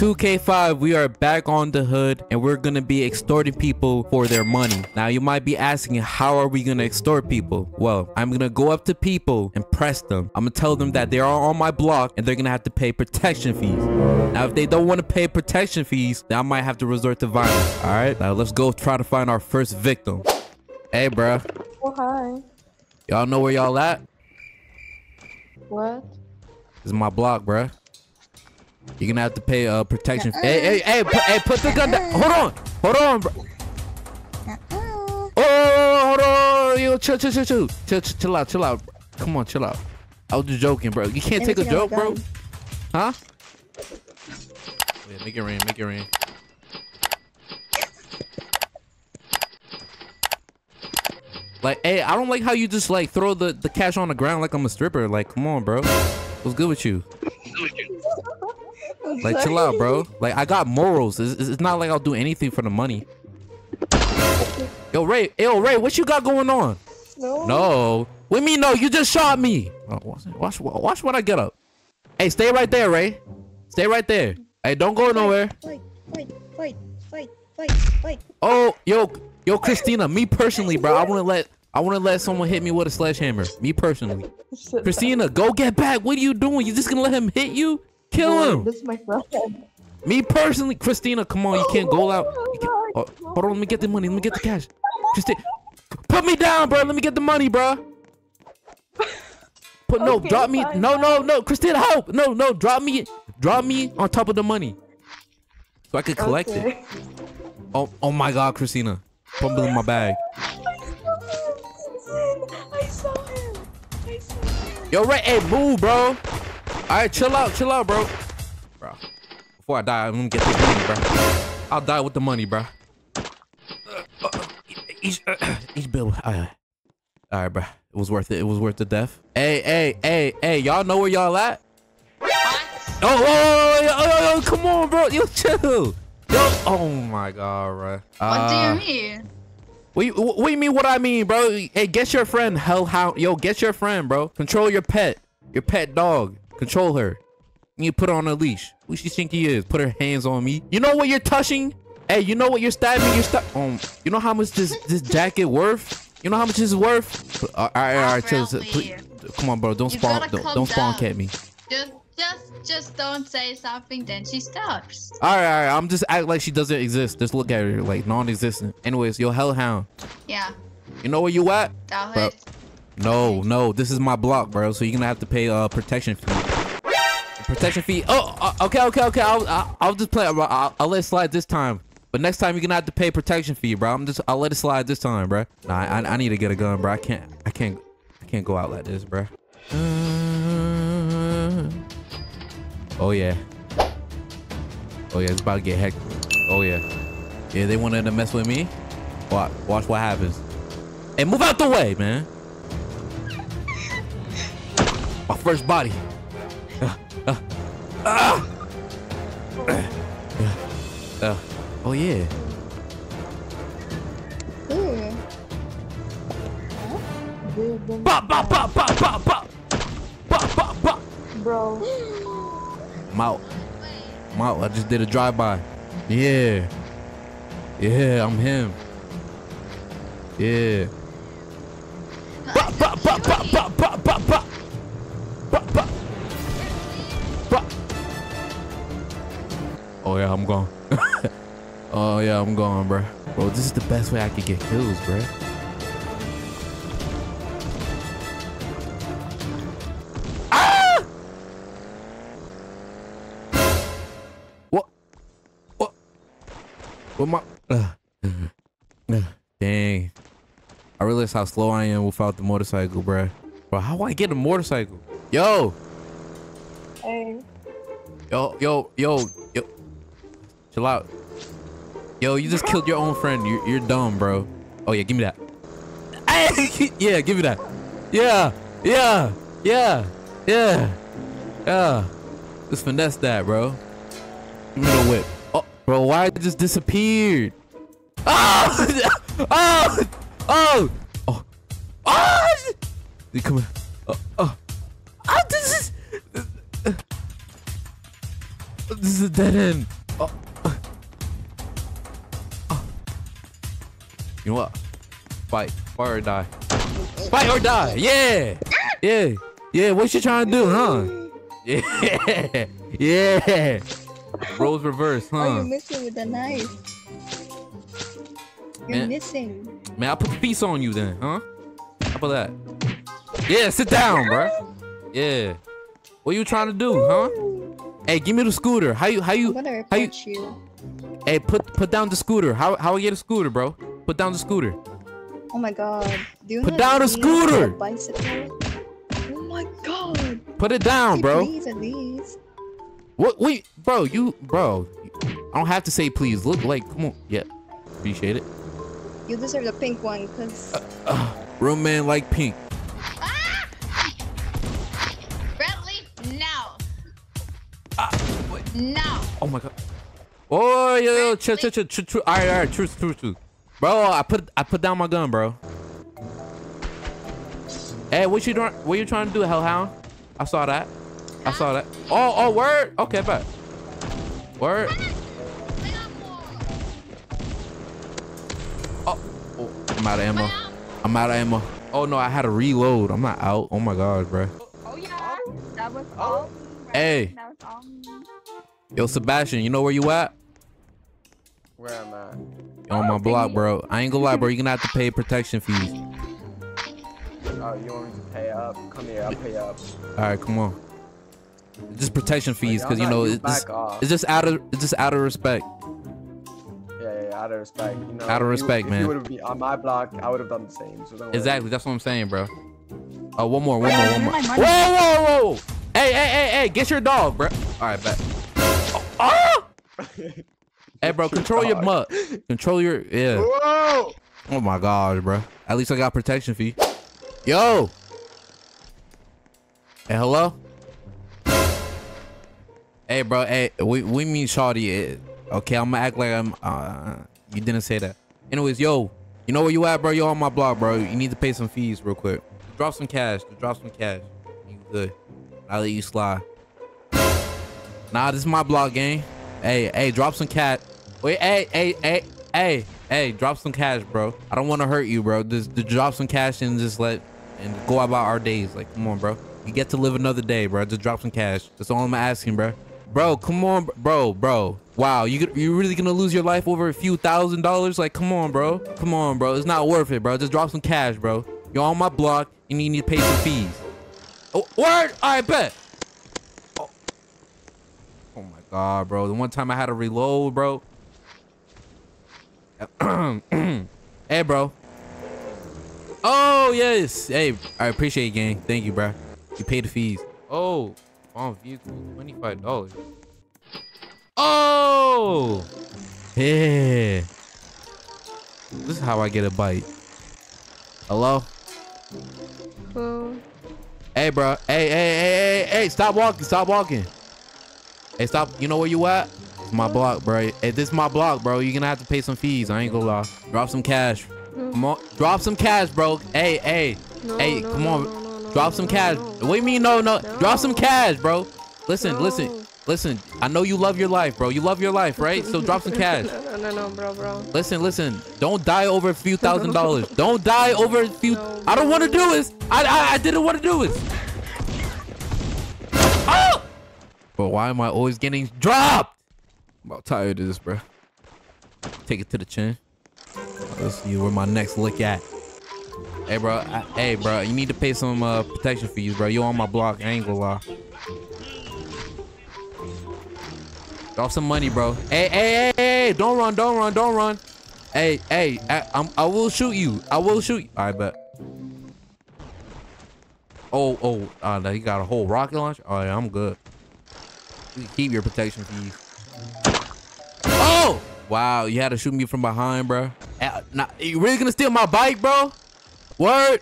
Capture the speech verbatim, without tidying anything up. two K five, we are back on the hood and we're gonna be extorting people for their money. Now you might be asking, how are we gonna extort people? Well, I'm gonna go up to people and press them. I'm gonna tell them that they are on my block and they're gonna have to pay protection fees. Now if they don't want to pay protection fees, then I might have to resort to violence. All right, now let's go try to find our first victim. Hey bruh. Oh hi. Y'all know where y'all at? What? This is my block, bruh. You're gonna have to pay uh protection. Uh-uh. Hey, hey, hey, put, hey, put the gun down. Hold on, hold on, bro. Uh-uh. Oh, hold on, yo, chill, chill, chill, chill, chill, chill out, chill out. Come on, chill out. I was just joking, bro. You can't take a joke, bro. Huh? Wait, make it rain, make it rain. Like, hey, I don't like how you just like throw the the cash on the ground like I'm a stripper. Like, come on, bro. What's good with you? Like, sorry. Chill out, bro. Like, I got morals. It's, it's not like I'll do anything for the money. Yo, Ray. Yo, Ray, what you got going on? No. No. What do you mean, no? You just shot me. Oh, watch, watch, watch what I get up. Hey, stay right there, Ray. Stay right there. Hey, don't go nowhere. Fight, fight, fight, fight, fight, fight. Oh, yo, yo, Christina. Me personally, bro. I wouldn't let, I wouldn't let someone hit me with a sledgehammer. Me personally. Christina, go get back. What are you doing? You just gonna let him hit you? Kill no, him. This is my friend. Me personally, Christina, come on, you can't go out. Can't, oh, hold on, let me get the money. Let me get the cash. Christina, put me down, bro. Let me get the money, bro. Put no, okay, drop me. Fine, no, no, no, Christina, help. No, no, drop me, drop me on top of the money, so I could collect okay. it. Oh, oh my God, Christina, fumbling my bag. I saw him. I saw him. Yo, Ray, hey, move, bro. All right, chill out, chill out, bro. Bro, before I die, I'm gonna get this money, bro. I'll die with the money, bro. Uh, uh, each, uh, each bill. All right. All right, bro. It was worth it. It was worth the death. Hey, hey, hey, hey. Y'all know where y'all at? Oh, oh, oh, oh, oh, come on, bro. You chill. Yo. Oh my God, bro. Uh, what do you mean? What you, what do you mean? What I mean, bro? Hey, get your friend, hellhound. Yo, get your friend, bro. Control your pet, your pet dog. Control her. You put her on a leash. Who she think he is? Put her hands on me. You know what you're touching? Hey, you know what you're stabbing? You're sta um, you know how much this this jacket worth? You know how much this is worth? All right, all right, all right. Come on, bro. Don't you spawn. Don't, don't spawn at me. Just, just, just don't say something. Then she stops. All right, all right. I'm just act like she doesn't exist. Just look at her like non-existent. Anyways, your hellhound. Yeah. You know where you at? Da Hood. No, no. This is my block, bro. So you're gonna have to pay uh protection fee. Protection fee. Oh, okay, okay, okay. I'll, I'll, I'll just play. I'll, I'll let it slide this time. But next time you're gonna have to pay protection fee, bro. I'm just. I'll let it slide this time, bro. Nah, I, I need to get a gun, bro. I can't. I can't. I can't go out like this, bro. Uh, oh yeah. Oh yeah. It's about to get hectic. Oh yeah. Yeah, they wanted to mess with me. Watch. Watch what happens. Hey, move out the way, man. My first body. Uh, uh, uh, uh, oh yeah. Pop, pop, pop, pop, pop, pop, pop, pop, bro. I'm out. I'm out. I just did a drive-by. Yeah. Yeah, I'm him. Yeah. Pop, pop, pop, pop, pop, pop, pop, pop. Oh yeah, I'm gone. Oh yeah, I'm gone, bro. Bro, this is the best way I could get kills, bro. Ah! What? What? What my? Uh, dang. I realize how slow I am without the motorcycle, bro. Bro, how do I get a motorcycle? Yo. Hey. Yo, yo, yo, yo. Chill out. Yo, you just killed your own friend. You're, you're dumb, bro. Oh, yeah, give me that. Yeah, give me that. Yeah, yeah, yeah, yeah, yeah. Just finesse that, bro. Give me the whip. Oh, bro, why it just disappeared? Oh, oh, oh, oh, oh. Come on. Oh, oh. Oh, this is... this is a dead end. Oh. Oh. You know what? Fight. Fight or die. Fight or die. Yeah. Yeah. Yeah. What you trying to do, huh? Yeah. Yeah. Roles reverse, huh? Oh, you're missing with the knife. You're man. missing. Man, I put the piece on you then, huh? How about that? Yeah, sit down, bro. Yeah. What you trying to do, Ooh. huh? Hey, give me the scooter. How you? How you? I'm gonna how you, you? Hey, put put down the scooter. How how I get a scooter, bro? Put down the scooter. Oh my God. Do you put down the scooter. A bicycle? Oh my God. Put it down, hey, bro. Please, at least. What? Wait, bro, you, bro, I don't have to say please. Look, like, come on. Yeah, appreciate it. You deserve the pink one, cause uh, uh, real man like pink. Ah! Bradly, no. Ah, wait. No. Oh my God. Oh, yo, yo, chill, chill, chill, chill, chill. All right, all right, truth, truth, truth. Bro, I put, I put down my gun, bro. Hey, what you doing? What you trying to do, hellhound? I saw that. I saw that. Oh, oh, word. Okay, bye. Word. Oh, oh, I'm out of ammo. I'm out of ammo. Oh no, I had to reload. I'm not out. Oh my God, bro. Oh yeah, that was all. Hey. That was all. Yo, Sebastian, you know where you at? Where am I? You're on my block, bro. I ain't gonna lie, bro. You're gonna have to pay protection fees. Oh, you want me to pay up? Come here, I'll pay up. All right, come on. Just protection fees, cause you know it's just, it's just out of it's just out of respect. Yeah, yeah, out of respect. You know, out of respect, man. If you would have been on my block, I would have done the same. So exactly, that's what I'm saying, bro. Oh, one more, one more, one more. Whoa, whoa, whoa! Hey, hey, hey, hey! Get your dog, bro. All right, back. Oh! Hey, bro, control your mutt. Control your yeah. Whoa! Oh my God, bro. At least I got protection fee. Yo. Hey, hello. Hey, bro. Hey, we we mean shawty. Okay, I'm gonna act like I'm. Uh, you didn't say that. Anyways, yo, you know where you at, bro? You're on my block, bro. You need to pay some fees real quick. Drop some cash. Drop some cash. You good? I'll let you slide. Nah, this is my block, gang. Hey, hey, drop some cash. Wait, hey, hey, hey, hey, hey, drop some cash, bro. I don't want to hurt you, bro. Just, just drop some cash and just let and go about our days. Like, come on, bro. You get to live another day, bro. Just drop some cash. That's all I'm asking, bro. Bro, come on, bro, bro. Wow, you you really gonna lose your life over a few thousand dollars? Like, come on, bro. Come on, bro. It's not worth it, bro. Just drop some cash, bro. You're on my block, and you need to pay some fees. Oh, word! I bet. Oh. Oh my God, bro. The one time I had to reload, bro. Hey, bro. Oh yes. Hey, I appreciate it, gang. Thank you, bro. You paid the fees. Oh. On vehicle, twenty-five dollars. Oh, yeah. This is how I get a bite. Hello? Hello. Hey, bro. Hey, hey, hey, hey, hey. Stop walking. Stop walking. Hey, stop. You know where you at? It's my block, bro. Hey, this is my block, bro. You're going to have to pay some fees. I ain't going to lie. Drop some cash. Come on. Drop some cash, bro. Hey, hey. No, hey, no, come on. No, no. Drop some no, cash. No. What do you mean? No, no, no. Drop some cash, bro. Listen, no. listen, listen. I know you love your life, bro. You love your life, right? So drop some cash. No, no, no, bro, bro. Listen, listen. Don't die over a few thousand dollars. Don't die over a few. No, I don't want to do this. I, I, I didn't want to do this. Oh! But why am I always getting dropped? I'm about tired of this, bro. Take it to the chin. Let's see where my next lick at. Hey, bro. I, hey, bro. You need to pay some uh, protection fees, bro. You on my block. I ain't gonna lie. Drop some money, bro. Hey, hey, hey, hey. Don't run. Don't run. Don't run. Hey, hey. I, I'm, I will shoot you. I will shoot you. I bet. Oh, oh. Uh, no, you got a whole rocket launcher? Oh, yeah. I'm good. You can keep your protection fees. Oh! Wow. You had to shoot me from behind, bro. Now, you really gonna steal my bike, bro? Word.